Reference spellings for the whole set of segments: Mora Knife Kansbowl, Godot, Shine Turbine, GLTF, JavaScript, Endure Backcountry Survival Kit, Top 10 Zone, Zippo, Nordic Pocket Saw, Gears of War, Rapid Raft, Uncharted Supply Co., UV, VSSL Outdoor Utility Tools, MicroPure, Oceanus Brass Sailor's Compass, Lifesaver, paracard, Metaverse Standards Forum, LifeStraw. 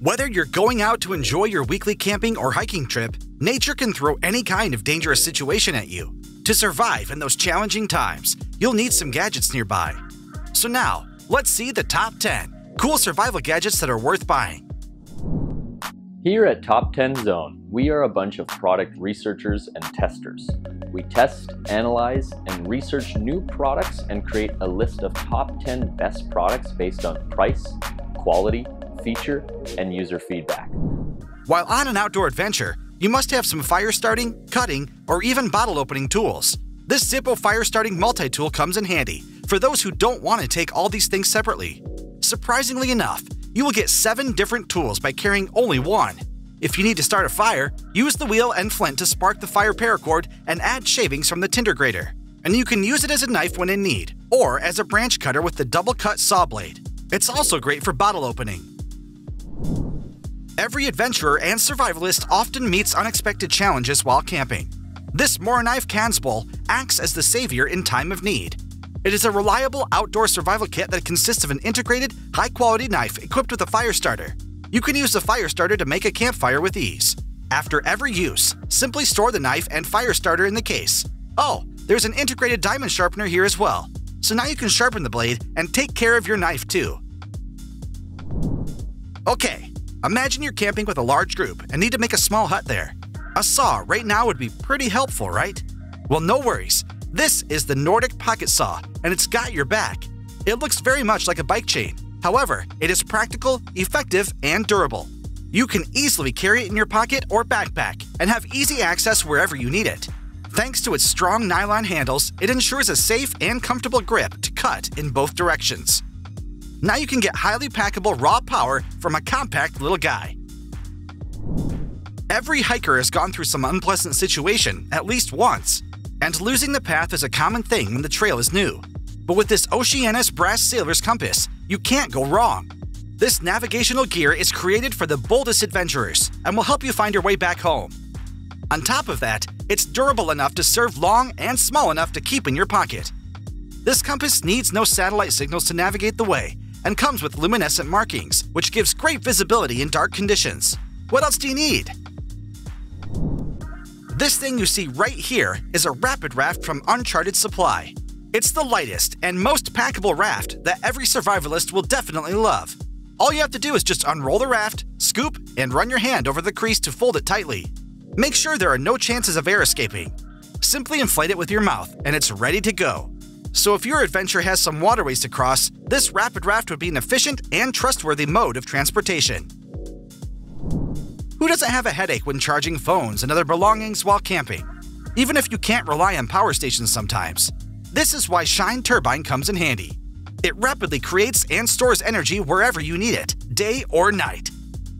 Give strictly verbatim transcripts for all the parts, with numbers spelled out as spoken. Whether you're going out to enjoy your weekly camping or hiking trip, nature can throw any kind of dangerous situation at you. To survive in those challenging times, you'll need some gadgets nearby. So now, let's see the top ten cool survival gadgets that are worth buying. Here at Top ten Zone, we are a bunch of product researchers and testers. We test, analyze, and research new products and create a list of top ten best products based on price, quality, feature, and user feedback. While on an outdoor adventure, you must have some fire starting, cutting, or even bottle opening tools. This Zippo fire starting multi-tool comes in handy for those who don't want to take all these things separately. Surprisingly enough, you will get seven different tools by carrying only one. If you need to start a fire, use the wheel and flint to spark the fire paracord and add shavings from the tinder grater. And you can use it as a knife when in need, or as a branch cutter with the double cut saw blade. It's also great for bottle opening. Every adventurer and survivalist often meets unexpected challenges while camping. This Mora Knife Kansbowl acts as the savior in time of need. It is a reliable outdoor survival kit that consists of an integrated, high-quality knife equipped with a fire starter. You can use the fire starter to make a campfire with ease. After every use, simply store the knife and fire starter in the case. Oh, there's an integrated diamond sharpener here as well. So now you can sharpen the blade and take care of your knife too. Okay. Imagine you're camping with a large group and need to make a small hut there. A saw right now would be pretty helpful, right? Well, no worries. This is the Nordic Pocket Saw, and it's got your back. It looks very much like a bike chain. However, it is practical, effective, and durable. You can easily carry it in your pocket or backpack and have easy access wherever you need it. Thanks to its strong nylon handles, it ensures a safe and comfortable grip to cut in both directions. Now you can get highly packable raw power from a compact little guy. Every hiker has gone through some unpleasant situation at least once, and losing the path is a common thing when the trail is new. But with this Oceanus Brass Sailor's Compass, you can't go wrong. This navigational gear is created for the boldest adventurers and will help you find your way back home. On top of that, it's durable enough to serve long and small enough to keep in your pocket. This compass needs no satellite signals to navigate the way, and comes with luminescent markings, which gives great visibility in dark conditions. What else do you need? This thing you see right here is a Rapid Raft from Uncharted Supply. It's the lightest and most packable raft that every survivalist will definitely love. All you have to do is just unroll the raft, scoop, and run your hand over the crease to fold it tightly. Make sure there are no chances of air escaping. Simply inflate it with your mouth, and it's ready to go. So if your adventure has some waterways to cross, this Rapid Raft would be an efficient and trustworthy mode of transportation. Who doesn't have a headache when charging phones and other belongings while camping, even if you can't rely on power stations sometimes? This is why Shine Turbine comes in handy. It rapidly creates and stores energy wherever you need it, day or night.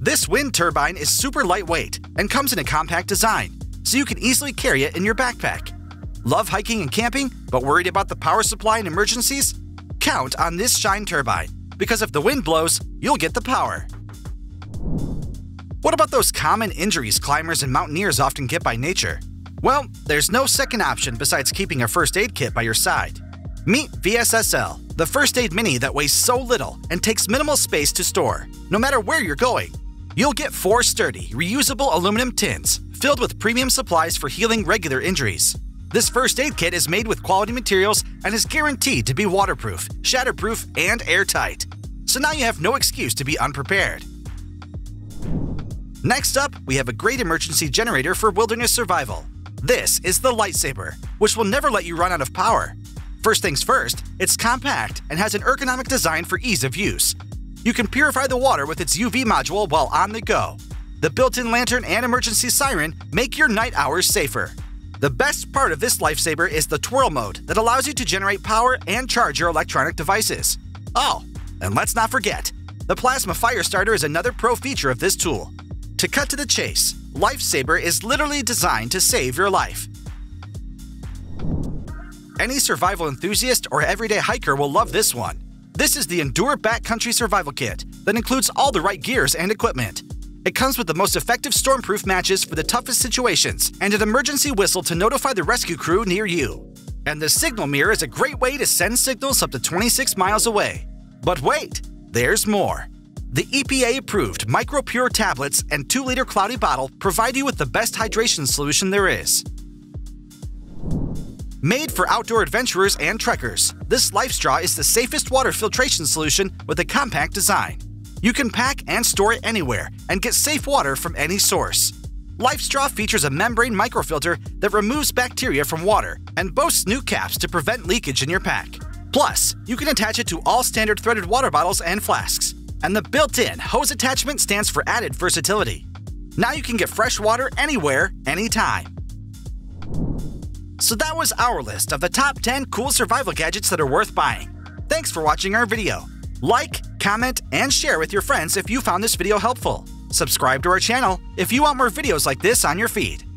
This wind turbine is super lightweight and comes in a compact design, so you can easily carry it in your backpack. Love hiking and camping, but worried about the power supply and emergencies? Count on this Shine Turbine, because if the wind blows, you'll get the power. What about those common injuries climbers and mountaineers often get by nature? Well, there's no second option besides keeping a first aid kit by your side. Meet V S S L, the first aid mini that weighs so little and takes minimal space to store, no matter where you're going. You'll get four sturdy, reusable aluminum tins filled with premium supplies for healing regular injuries. This first aid kit is made with quality materials and is guaranteed to be waterproof, shatterproof, and airtight. So now you have no excuse to be unprepared. Next up, we have a great emergency generator for wilderness survival. This is the Lifesaver, which will never let you run out of power. First things first, it's compact and has an ergonomic design for ease of use. You can purify the water with its U V module while on the go. The built-in lantern and emergency siren make your night hours safer. The best part of this Lifesaver is the twirl mode that allows you to generate power and charge your electronic devices. Oh, and let's not forget, the plasma fire starter is another pro feature of this tool. To cut to the chase, Lifesaver is literally designed to save your life. Any survival enthusiast or everyday hiker will love this one. This is the Endure Backcountry Survival Kit that includes all the right gears and equipment. It comes with the most effective stormproof matches for the toughest situations and an emergency whistle to notify the rescue crew near you. And the signal mirror is a great way to send signals up to twenty-six miles away. But wait, there's more. The E P A-approved MicroPure tablets and two liter cloudy bottle provide you with the best hydration solution there is. Made for outdoor adventurers and trekkers, this LifeStraw is the safest water filtration solution with a compact design. You can pack and store it anywhere and get safe water from any source. LifeStraw features a membrane microfilter that removes bacteria from water and boasts new caps to prevent leakage in your pack. Plus, you can attach it to all standard threaded water bottles and flasks, and the built-in hose attachment stands for added versatility. Now you can get fresh water anywhere, anytime. So that was our list of the top ten cool survival gadgets that are worth buying. Thanks for watching our video. Like, comment, and share with your friends if you found this video helpful. Subscribe to our channel if you want more videos like this on your feed.